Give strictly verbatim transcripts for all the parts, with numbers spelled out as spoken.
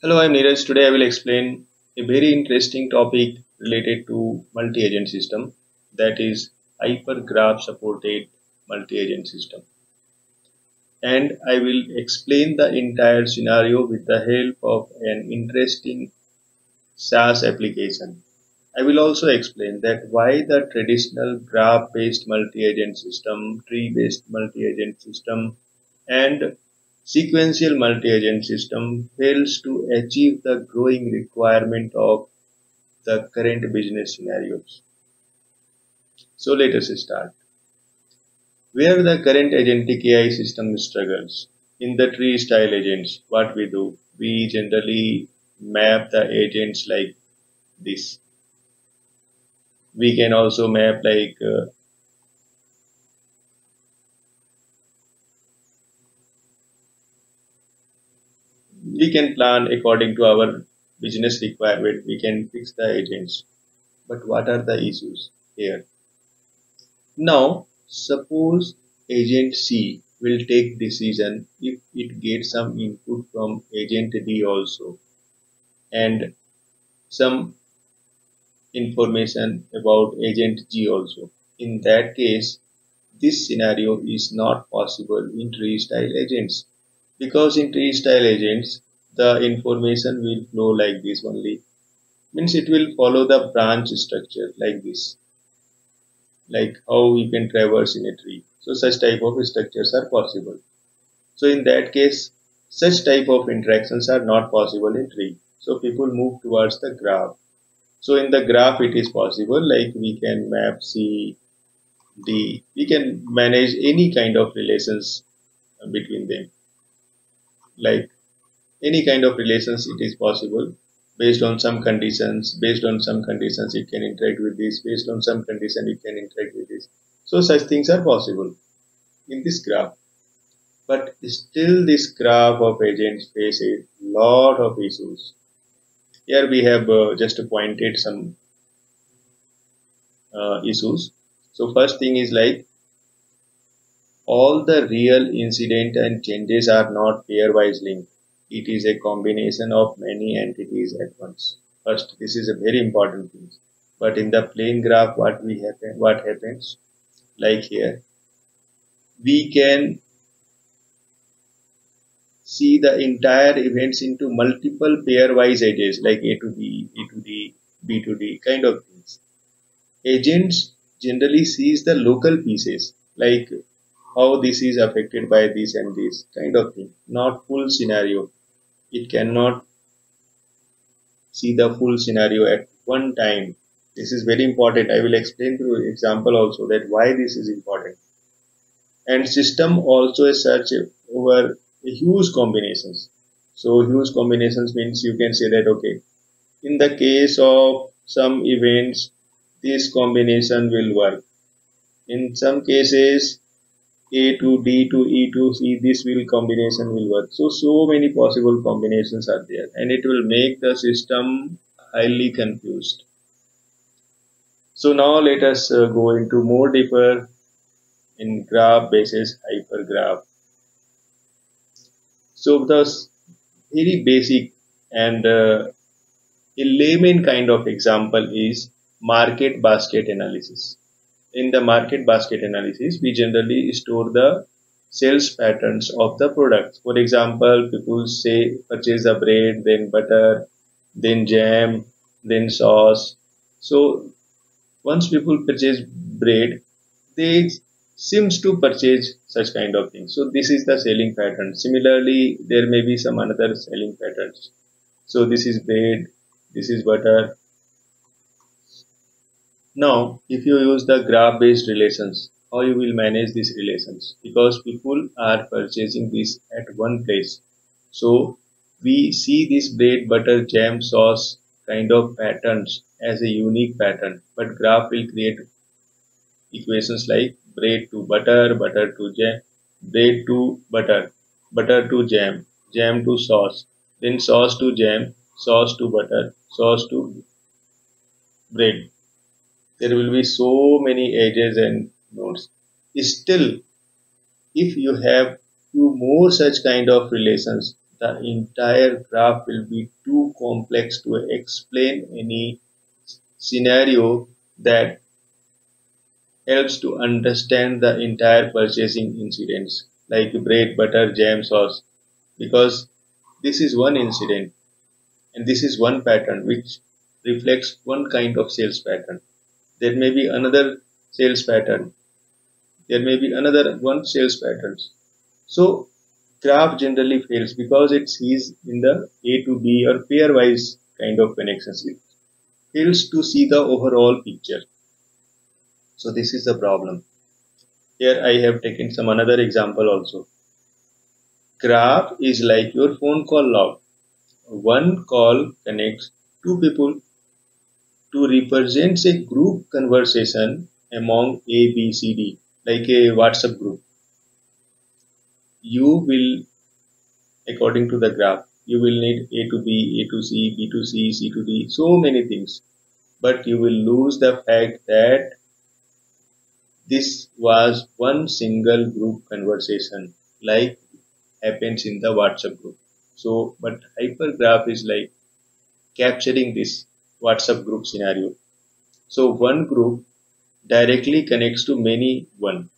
Hello, I'm Neeraj. Today I will explain a very interesting topic related to multi-agent system, that is hypergraph supported multi-agent system. And I will explain the entire scenario with the help of an interesting SaaS application. I will also explain that why the traditional graph-based multi-agent system, tree-based multi-agent system and sequential multi-agent system fails to achieve the growing requirement of the current business scenarios. So let us start. Where the current agentic A I system struggles in the tree style agents, what we do? We generally map the agents like this. We can also map like uh, we can plan according to our business requirement. We can fix the agents. But what are the issues here? Now, suppose agent C will take decision if it gets some input from agent D also and some information about agent G also. In that case, this scenario is not possible in tree style agents, because in tree style agents the information will flow like this only, means it will follow the branch structure like this, like how you can traverse in a tree. So such type of structures are possible. So in that case, such type of interactions are not possible in tree. So people move towards the graph. So in the graph it is possible, like we can map C, D, we can manage any kind of relations between them. Like any kind of relations it is possible. Based on some conditions, based on some conditions it can interact with this, based on some condition it can interact with this. So such things are possible in this graph. But still this graph of agents faces a lot of issues. Here we have uh, just pointed some uh, issues. So first thing is like all the real incident and changes are not pairwise linked. It is a combination of many entities at once. First, this is a very important thing. But in the plain graph, what we happen, what happens, like here, we can see the entire events into multiple pairwise edges, like A to B, B to D, B to D, kind of things. Agents generally sees the local pieces, like how this is affected by this and this, kind of thing, not full scenario. It cannot see the full scenario at one time. This is very important. I will explain through example also that why this is important. And system also is search over huge combinations. So huge combinations means you can say that, okay, in the case of some events, this combination will work. In some cases, A to D to E to C, this will combination will work. So, so many possible combinations are there, and it will make the system highly confused. So now let us uh, go into more deeper in graph basis hypergraph. So the very basic and uh, a layman kind of example is market basket analysis. In the market basket analysis, we generally store the sales patterns of the products. For example, people say purchase the bread, then butter, then jam, then sauce. So once people purchase bread, they seems to purchase such kind of things. So this is the selling pattern. Similarly, there may be some another selling patterns. So this is bread, this is butter. Now, if you use the graph-based relations, how you will manage these relations? Because people are purchasing this at one place. So, we see this bread, butter, jam, sauce kind of patterns as a unique pattern. But graph will create equations like bread to butter, butter to jam, bread to butter, butter to jam, jam to sauce, then sauce to jam, sauce to butter, sauce to bread. There will be so many edges and nodes. Still, if you have few more such kind of relations, the entire graph will be too complex to explain any scenario that helps to understand the entire purchasing incidents, like bread, butter, jam, sauce, because this is one incident and this is one pattern which reflects one kind of sales pattern. There may be another sales pattern. There may be another one sales patterns. So graph generally fails because it sees in the A to B or pairwise kind of connections. It fails to see the overall picture. So this is the problem. Here I have taken some another example also. Graph is like your phone call log. One call connects two people to represent a group conversation among A, B, C, D, like a WhatsApp group. You will, according to the graph, you will need A to B, A to C, B to C, C to D, so many things. But you will lose the fact that this was one single group conversation, like happens in the WhatsApp group. So, but hypergraph is like capturing this WhatsApp group scenario. So one group directly connects to many one.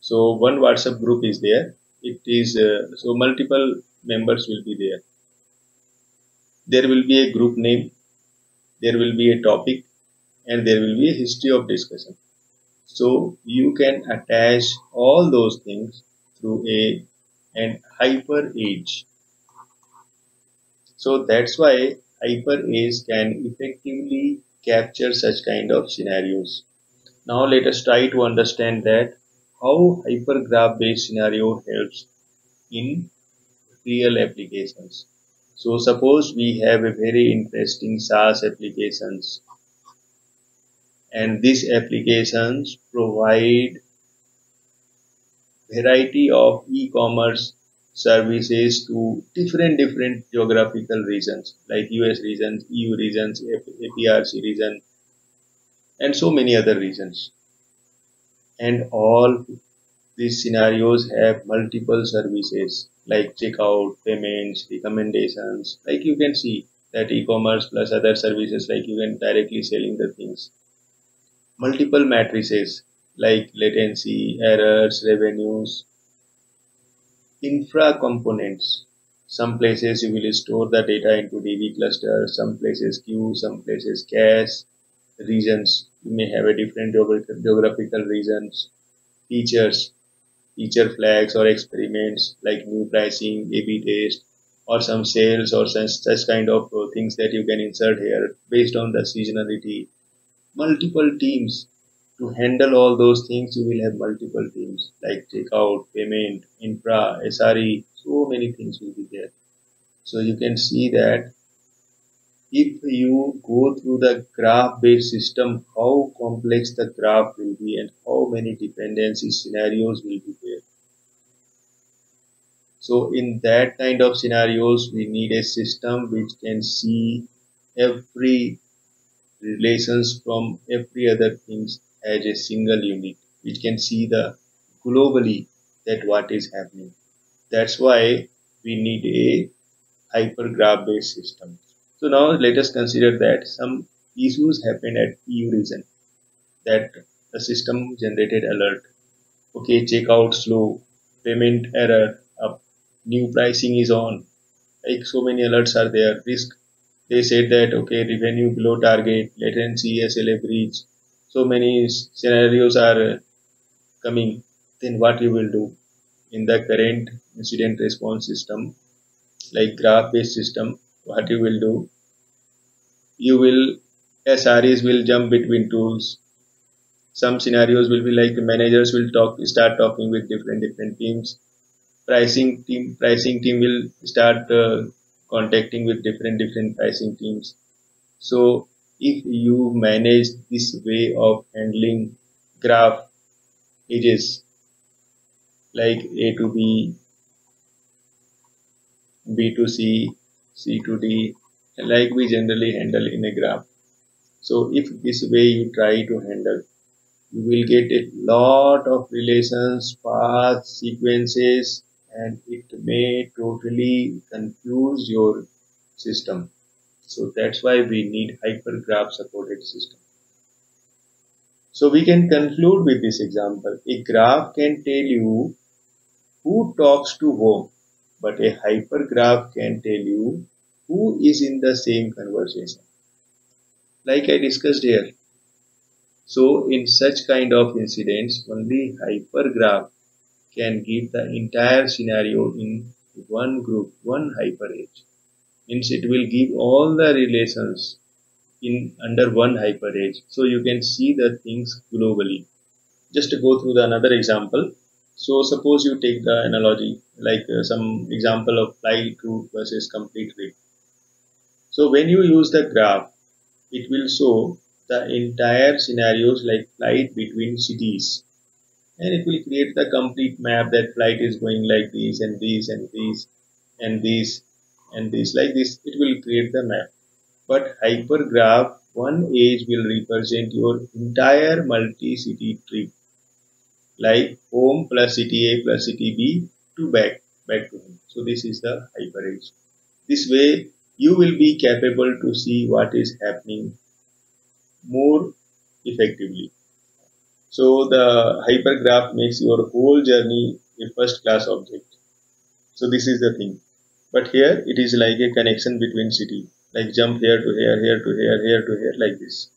So one WhatsApp group is there. It is uh, so multiple members will be there. There will be a group name. There will be a topic, and there will be a history of discussion. So you can attach all those things through a and hyper edge. So that's why hyper edge can effectively capture such kind of scenarios. Now let us try to understand that how hypergraph based scenario helps in real applications. So suppose we have a very interesting SaaS applications, and these applications provide variety of e-commerce services to different different geographical regions, like U S regions, E U regions, A P A C region, and so many other regions. And all these scenarios have multiple services like checkout, payments, recommendations. Like you can see that e-commerce plus other services, like you can directly selling the things. Multiple matrices like latency, errors, revenues, infra components. Some places you will store the data into D B cluster, some places queue, some places cache, regions. You may have a different geographical regions, features, feature flags or experiments like new pricing, A B test, or some sales or such, such kind of things that you can insert here based on the seasonality. Multiple teams. To handle all those things, you will have multiple teams like checkout, payment, infra, S R E, so many things will be there. So you can see that if you go through the graph-based system, how complex the graph will be and how many dependency scenarios will be there. So in that kind of scenarios, we need a system which can see every relations from every other things as a single unit, which can see the globally that what is happening. That's why we need a hypergraph based system. So now let us consider that some issues happened at E U region, that the system generated alert. Okay, checkout slow, payment error up, new pricing is on. Like so many alerts are there. Risk, they said that okay, revenue below target, latency, S L A breach. So many scenarios are coming. Then what you will do in the current incident response system, like graph-based system, what you will do? You will, S R Es will jump between tools. Some scenarios will be like managers will talk, start talking with different different teams. Pricing team, pricing team will start uh, contacting with different different pricing teams. So if you manage this way of handling graph edges like A to B, B to C, C to D, like we generally handle in a graph. So if this way you try to handle, you will get a lot of relations, paths, sequences, and it may totally confuse your system. So that's why we need hypergraph supported system. So we can conclude with this example. A graph can tell you who talks to whom, but a hypergraph can tell you who is in the same conversation, like I discussed here. So in such kind of incidents, only hypergraph can give the entire scenario in one group, one hyperedge. Means it will give all the relations in under one hyperedge. So you can see the things globally. Just to go through the another example. So suppose you take the analogy, like uh, some example of flight route versus complete route. So when you use the graph, it will show the entire scenarios like flight between cities. And it will create the complete map that flight is going like these and these and these and these and these like this. It will create the map. But hypergraph, one edge will represent your entire multi-city trip. Like home plus city A plus city B to back, back to home. So this is the hyperedge. This way you will be capable to see what is happening more effectively. So the hypergraph makes your whole journey a first class object. So this is the thing. But here it is like a connection between city. Like jump here to here, here to here, here to here like this.